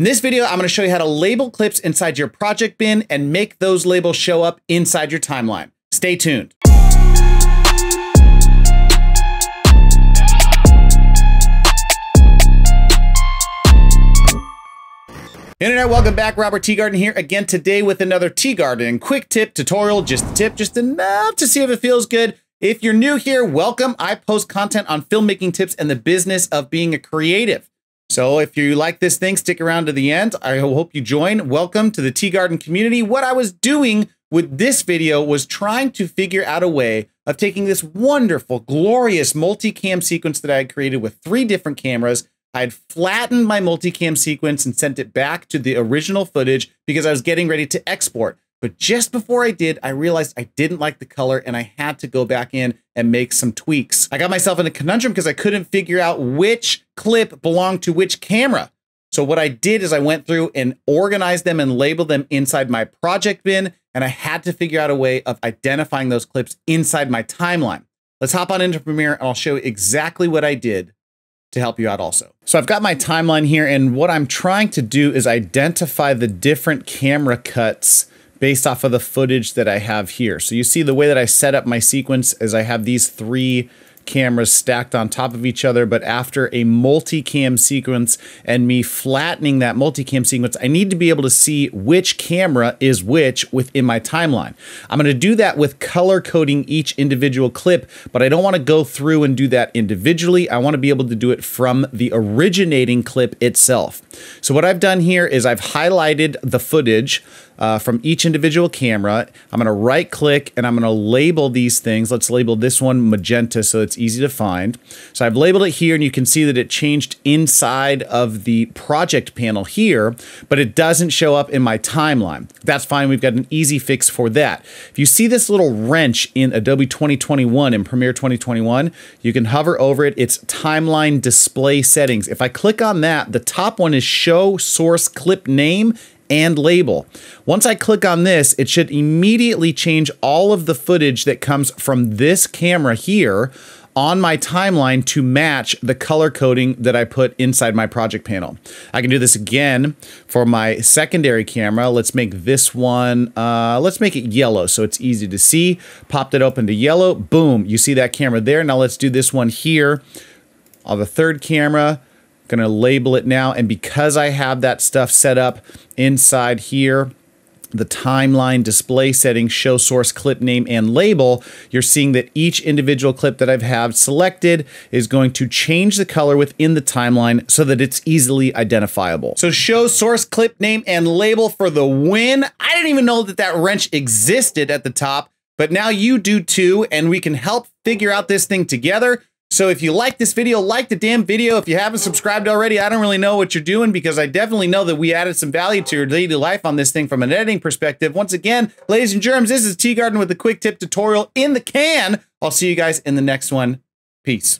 In this video, I'm going to show you how to label clips inside your project bin and make those labels show up inside your timeline. Stay tuned. Internet, welcome back. Robert Teegarden here again today with another Teegarden quick tip tutorial. Just a tip, just enough to see if it feels good. If you're new here, welcome. I post content on filmmaking tips and the business of being a creative. So if you like this thing, stick around to the end. I hope you join. Welcome to the Teegarden community. What I was doing with this video was trying to figure out a way of taking this wonderful, glorious multicam sequence that I had created with three different cameras. I had flattened my multicam sequence and sent it back to the original footage because I was getting ready to export. But just before I did, I realized I didn't like the color and I had to go back in and make some tweaks. I got myself in a conundrum because I couldn't figure out which clip belonged to which camera. So what I did is I went through and organized them and labeled them inside my project bin. And I had to figure out a way of identifying those clips inside my timeline. Let's hop on into Premiere and I'll show you exactly what I did to help you out also. So I've got my timeline here, and what I'm trying to do is identify the different camera cuts based off of the footage that I have here. So you see the way that I set up my sequence is I have these three cameras stacked on top of each other, but after a multicam sequence and me flattening that multicam sequence, I need to be able to see which camera is which within my timeline. I'm going to do that with color coding each individual clip, but I don't want to go through and do that individually. I want to be able to do it from the originating clip itself. So what I've done here is I've highlighted the footage from each individual camera. I'm going to right click and I'm going to label these things. Let's label this one magenta so it's easy to find. So I've labeled it here and you can see that it changed inside of the project panel here, but it doesn't show up in my timeline. That's fine. We've got an easy fix for that. If you see this little wrench in Adobe 2021 and Premiere 2021, you can hover over it. It's timeline display settings. If I click on that, the top one is show source clip name and label. Once I click on this, it should immediately change all of the footage that comes from this camera here on my timeline to match the color coding that I put inside my project panel. I can do this again for my secondary camera. Let's make this one, let's make it yellow so it's easy to see. Popped it open to yellow, boom, you see that camera there. Now let's do this one here on the third camera. Gonna label it now, and because I have that stuff set up inside here, the timeline display settings, show source clip name and label, you're seeing that each individual clip that I've had selected is going to change the color within the timeline so that it's easily identifiable. So show source clip name and label for the win. I didn't even know that that wrench existed at the top, but now you do too, and we can help figure out this thing together. So if you like this video, like the damn video. If you haven't subscribed already, I don't really know what you're doing, because I definitely know that we added some value to your daily life on this thing from an editing perspective. Once again, ladies and germs, this is Teegarden with a quick tip tutorial in the can. I'll see you guys in the next one. Peace.